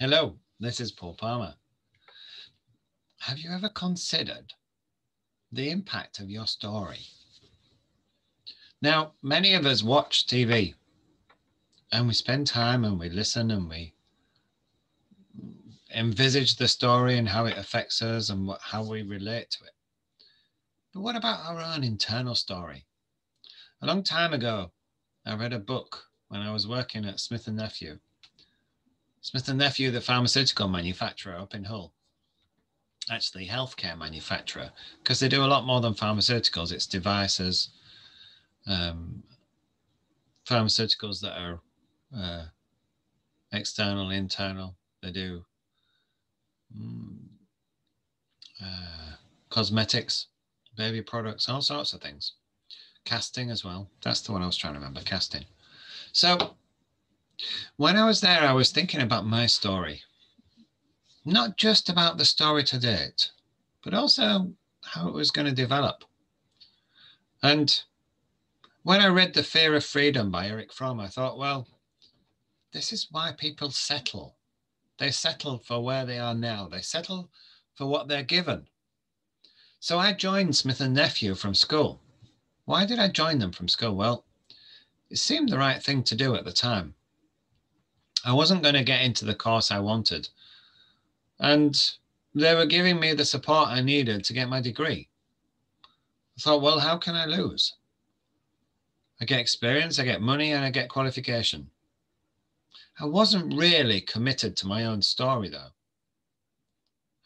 Hello, this is Paul Palmer. Have you ever considered the impact of your story? Now, many of us watch TV and we spend time and we listen and we envisage the story and how it affects us and how we relate to it. But what about our own internal story? A long time ago, I read a book when I was working at Smith and Nephew. Smith and Nephew, the pharmaceutical manufacturer up in Hull, actually healthcare manufacturer, because they do a lot more than pharmaceuticals. It's devices, pharmaceuticals that are external, internal. They do cosmetics, baby products, all sorts of things. Casting as well. That's the one I was trying to remember, casting. So when I was there, I was thinking about my story. Not just about the story to date, but also how it was going to develop. And when I read The Fear of Freedom by Eric Fromm, I thought, well, this is why people settle. They settle for where they are now. They settle for what they're given. So I joined Smith and Nephew from school. Why did I join them from school? Well, it seemed the right thing to do at the time. I wasn't going to get into the course I wanted, and they were giving me the support I needed to get my degree. I thought, well, how can I lose? I get experience, I get money, and I get qualification. I wasn't really committed to my own story, though.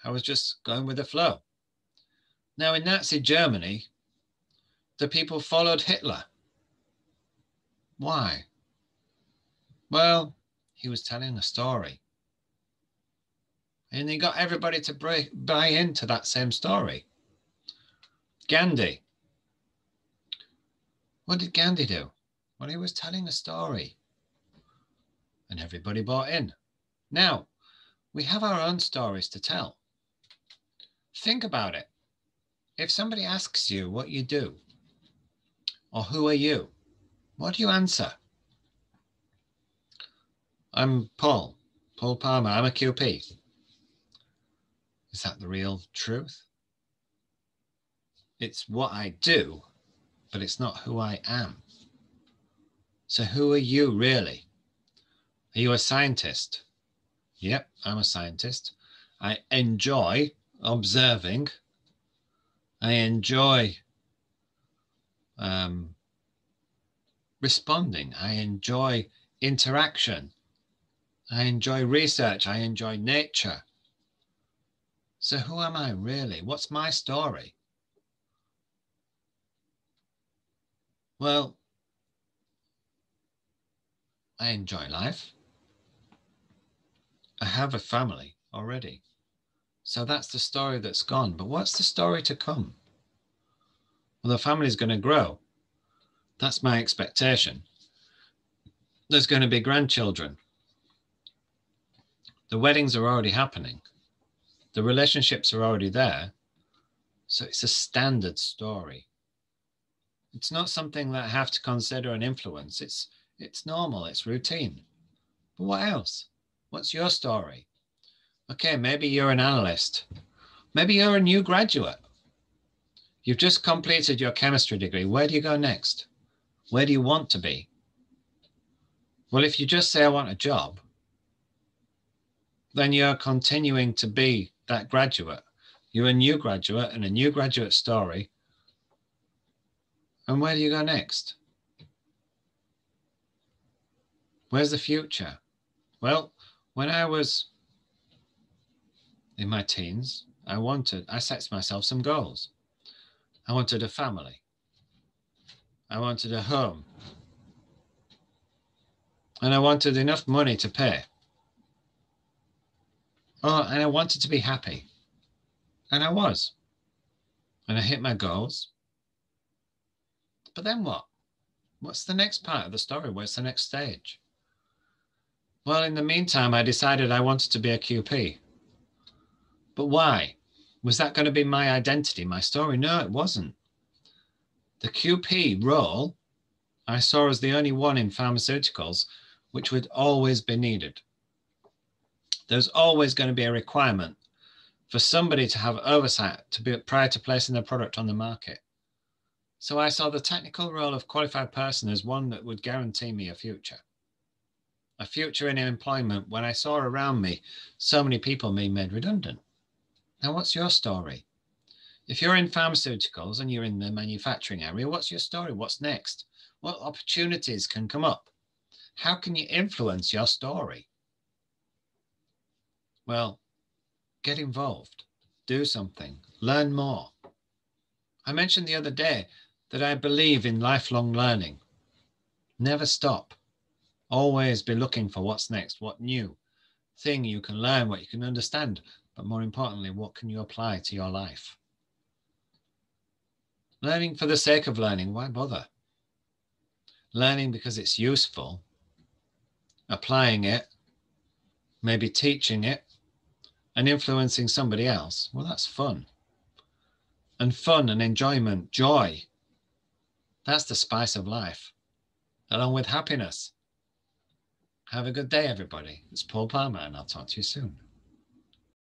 I was just going with the flow. Now, in Nazi Germany, the people followed Hitler. Why? Well, he was telling a story. And he got everybody to buy into that same story. Gandhi. What did Gandhi do? Well, he was telling a story. And everybody bought in. Now, we have our own stories to tell. Think about it. If somebody asks you what you do, or who are you, what do you answer? I'm Paul Palmer, I'm a QP. Is that the real truth? It's what I do, but it's not who I am. So who are you really? Are you a scientist? Yep, I'm a scientist. I enjoy observing. I enjoy responding. I enjoy interaction. I enjoy research. I enjoy nature. So who am I really? What's my story? Well, I enjoy life. I have a family already. So that's the story that's gone. But what's the story to come? Well, the family's going to grow. That's my expectation. There's going to be grandchildren. The weddings are already happening. The relationships are already there, so it's a standard story. It's not something that I have to consider an influence. It's normal, it's routine. But what else? What's your story? Okay, maybe you're an analyst. Maybe you're a new graduate. You've just completed your chemistry degree. Where do you go next? Where do you want to be? Well, if you just say, I want a job, then you're continuing to be that graduate. You're a new graduate and a new graduate story. And where do you go next? Where's the future? Well, when I was in my teens, I set myself some goals. I wanted a family. I wanted a home. And I wanted enough money to pay. Oh, and I wanted to be happy. And I was. And I hit my goals. But then what? What's the next part of the story? Where's the next stage? Well, in the meantime, I decided I wanted to be a QP. But why? Was that going to be my identity, my story? No, it wasn't. The QP role I saw as the only one in pharmaceuticals which would always be needed. there's always going to be a requirement for somebody to have oversight to be prior to placing their product on the market. So I saw the technical role of qualified person as one that would guarantee me a future in employment when I saw around me so many people being made redundant. Now, what's your story? If you're in pharmaceuticals and you're in the manufacturing area, what's your story? What's next? What opportunities can come up? How can you influence your story? Well, get involved, do something, learn more. I mentioned the other day that I believe in lifelong learning. Never stop. Always be looking for what's next, what new thing you can learn, what you can understand, but more importantly, what can you apply to your life? Learning for the sake of learning, why bother? Learning because it's useful, applying it, maybe teaching it, and influencing somebody else. Well, that's fun. And fun and enjoyment, joy, that's the spice of life, along with happiness. Have a good day, everybody. It's Paul Palmer, and I'll talk to you soon.